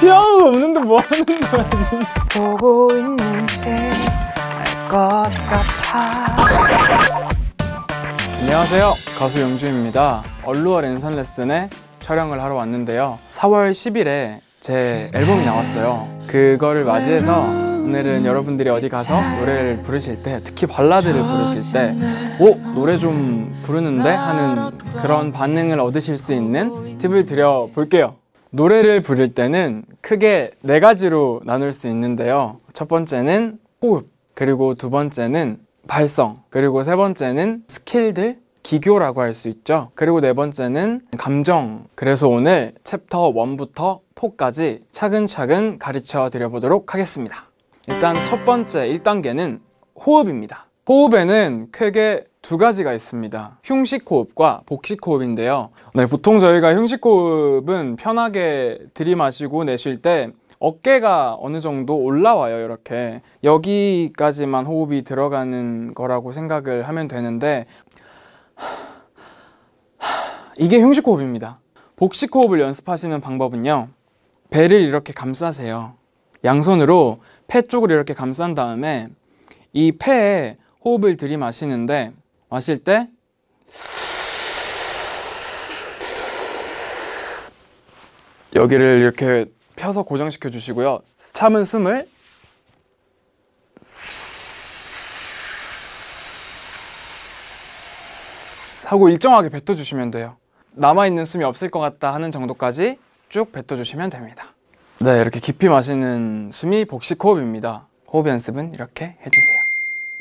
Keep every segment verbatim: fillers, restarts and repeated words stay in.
귀여운 거 없는데 뭐 하는 거야? 보고 있는지 알 것 같아. 안녕하세요, 가수 영주입니다. 얼루어 랜선 레슨에 촬영을 하러 왔는데요, 사월 십일에 제 앨범이 나왔어요. 그거를 맞이해서 오늘은 여러분들이 어디 가서 노래를 부르실 때, 특히 발라드를 부르실 때 오! 노래 좀 부르는데? 하는 그런 반응을 얻으실 수 있는 팁을 드려볼게요. 노래를 부를 때는 크게 네 가지로 나눌 수 있는데요, 첫 번째는 호흡, 그리고 두 번째는 발성, 그리고 세 번째는 스킬들, 기교라고 할 수 있죠. 그리고 네 번째는 감정. 그래서 오늘 챕터 일부터 사까지 차근차근 가르쳐 드려보도록 하겠습니다. 일단 첫 번째 일 단계는 호흡입니다. 호흡에는 크게 두 가지가 있습니다. 흉식 호흡과 복식 호흡인데요, 네, 보통 저희가 흉식 호흡은 편하게 들이마시고 내쉴 때 어깨가 어느 정도 올라와요. 이렇게 여기까지만 호흡이 들어가는 거라고 생각을 하면 되는데, 이게 흉식 호흡입니다. 복식 호흡을 연습하시는 방법은요, 배를 이렇게 감싸세요. 양손으로 폐 쪽을 이렇게 감싼 다음에 이 폐에 호흡을 들이마시는데, 마실 때 여기를 이렇게 펴서 고정시켜 주시고요, 참은 숨을 하고 일정하게 뱉어주시면 돼요. 남아있는 숨이 없을 것 같다 하는 정도까지 쭉 뱉어주시면 됩니다. 네, 이렇게 깊이 마시는 숨이 복식 호흡입니다. 호흡 연습은 이렇게 해주세요.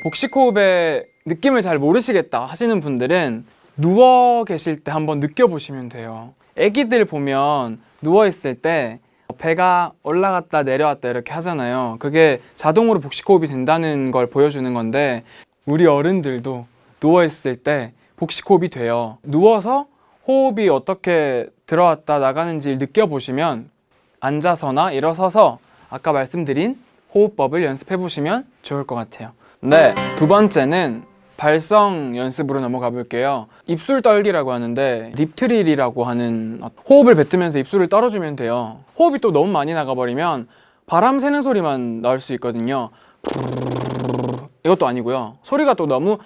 복식 호흡의 느낌을 잘 모르시겠다 하시는 분들은 누워 계실 때 한번 느껴보시면 돼요. 애기들 보면 누워있을 때 배가 올라갔다 내려왔다 이렇게 하잖아요. 그게 자동으로 복식 호흡이 된다는 걸 보여주는 건데, 우리 어른들도 누워있을 때 복식 호흡이 돼요. 누워서 호흡이 어떻게 들어왔다 나가는지 느껴보시면, 앉아서나 일어서서 아까 말씀드린 호흡법을 연습해보시면 좋을 것 같아요. 네, 두 번째는 발성 연습으로 넘어가 볼게요. 입술 떨기라고 하는데, 립트릴이라고 하는, 호흡을 뱉으면서 입술을 떨어주면 돼요. 호흡이 또 너무 많이 나가버리면 바람 새는 소리만 나올 수 있거든요. 이것도 아니고요, 소리가 또 너무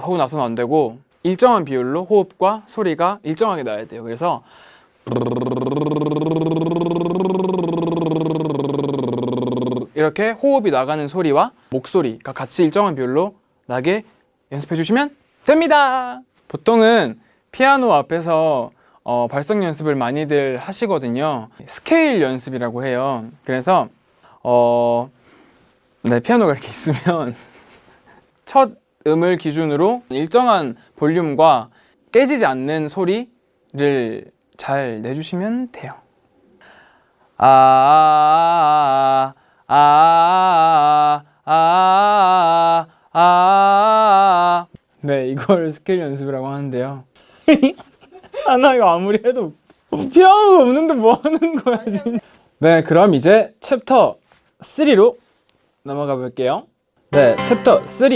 하고 나서는 안 되고 일정한 비율로 호흡과 소리가 일정하게 나야 돼요. 그래서 이렇게 호흡이 나가는 소리와 목소리가 같이 일정한 비율로 나게 연습해 주시면 됩니다. 보통은 피아노 앞에서 어, 발성 연습을 많이들 하시거든요. 스케일 연습이라고 해요. 그래서 어, 네, 피아노가 이렇게 있으면 첫 음을 기준으로 일정한 볼륨과 깨지지 않는 소리를 잘 내주시면 돼요. 아, 아, 아, 아, 아. 네, 이걸 스케일 연습이라고 하는데요. 아, 나 이거 아무리 해도 피아노가 없는데 뭐 하는 거야, 진짜. 네, 그럼 이제 챕터 삼으로 넘어가 볼게요. 네, 챕터 삼.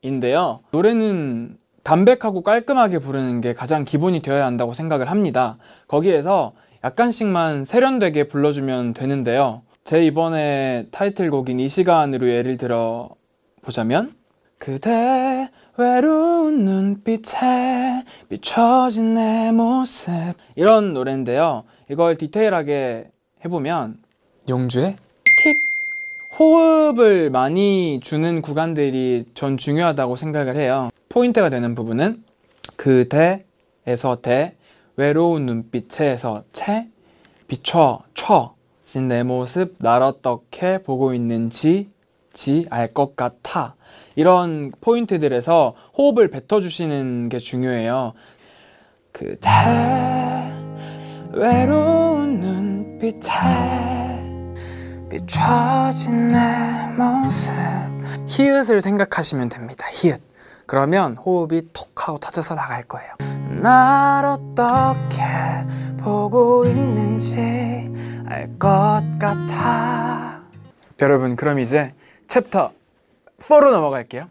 기교인데요, 노래는 담백하고 깔끔하게 부르는 게 가장 기본이 되어야 한다고 생각을 합니다. 거기에서 약간씩만 세련되게 불러주면 되는데요, 제 이번에 타이틀곡인 이 시간으로 예를 들어 보자면, 그대 외로운 눈빛에 비춰진 내 모습, 이런 노래인데요, 이걸 디테일하게 해보면 영주의 틱! 호흡을 많이 주는 구간들이 전 중요하다고 생각을 해요. 포인트가 되는 부분은 그대에서 대, 외로운 눈빛에서 채, 비춰, 쳐, 진 내 모습, 날 어떻게 보고 있는지 지 알 것 같아, 이런 포인트들에서 호흡을 뱉어주시는 게 중요해요. 그대 외로운 눈빛에 비춰진 내 모습, 히읗을 생각하시면 됩니다. 히읗. 그러면 호흡이 톡 하고 터져서 나갈 거예요. 날 어떻게 보고 있는지 알 것 같아. 여러분, 그럼 이제 챕터 사로 넘어갈게요.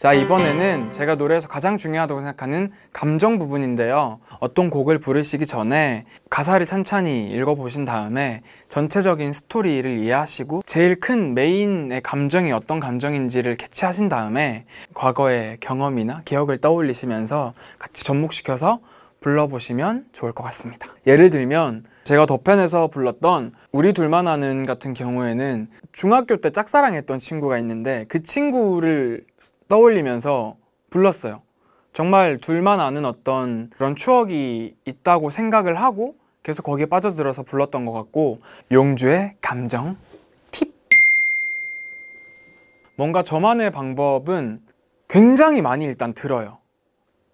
자, 이번에는 제가 노래에서 가장 중요하다고 생각하는 감정 부분인데요. 어떤 곡을 부르시기 전에 가사를 찬찬히 읽어보신 다음에 전체적인 스토리를 이해하시고 제일 큰 메인의 감정이 어떤 감정인지를 캐치하신 다음에 과거의 경험이나 기억을 떠올리시면서 같이 접목시켜서 불러보시면 좋을 것 같습니다. 예를 들면 제가 더팬에서 불렀던 우리 둘만 아는 같은 경우에는 중학교 때 짝사랑했던 친구가 있는데 그 친구를 떠올리면서 불렀어요. 정말 둘만 아는 어떤 그런 추억이 있다고 생각을 하고 계속 거기에 빠져들어서 불렀던 것 같고, 용주의 감정 팁! 뭔가 저만의 방법은 굉장히 많이 일단 들어요.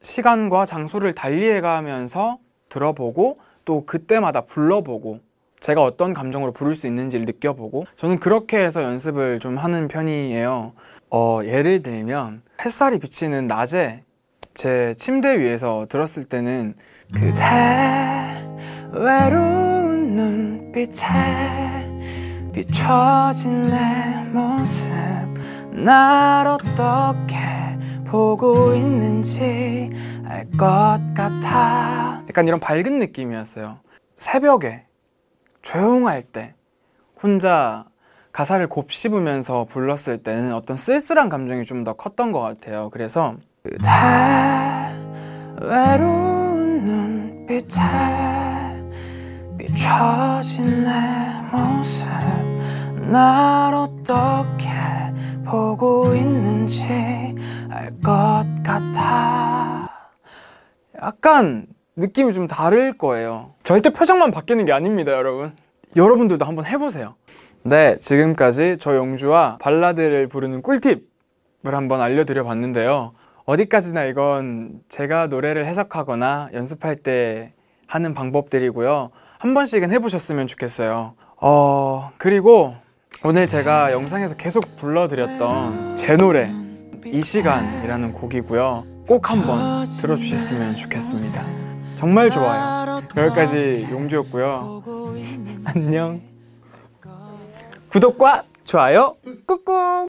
시간과 장소를 달리해가면서 들어보고 또 그때마다 불러보고 제가 어떤 감정으로 부를 수 있는지를 느껴보고 저는 그렇게 해서 연습을 좀 하는 편이에요. 어, 예를 들면 햇살이 비치는 낮에 제 침대 위에서 들었을 때는 그대 외로운 눈빛에 비춰진 내 모습 날 어떻게 보고 있는지 알 것 같아, 약간 이런 밝은 느낌이었어요. 새벽에 조용할 때 혼자 가사를 곱씹으면서 불렀을 때는 어떤 쓸쓸한 감정이 좀 더 컸던 것 같아요. 그래서 그대 외로운 눈빛에 비춰진 내 모습 날 어떻게 보고 있는지 알 것 같아, 약간 느낌이 좀 다를 거예요. 절대 표정만 바뀌는 게 아닙니다, 여러분. 여러분들도 한번 해보세요. 네, 지금까지 저 용주와 발라드를 부르는 꿀팁을 한번 알려드려 봤는데요. 어디까지나 이건 제가 노래를 해석하거나 연습할 때 하는 방법들이고요. 한 번씩은 해보셨으면 좋겠어요. 어, 그리고 오늘 제가 영상에서 계속 불러드렸던 제 노래 이 시간이라는 곡이고요. 꼭 한번 들어주셨으면 좋겠습니다. 정말 좋아요. 여기까지 용주였고요. 안녕. 구독과 좋아요 꾹꾹!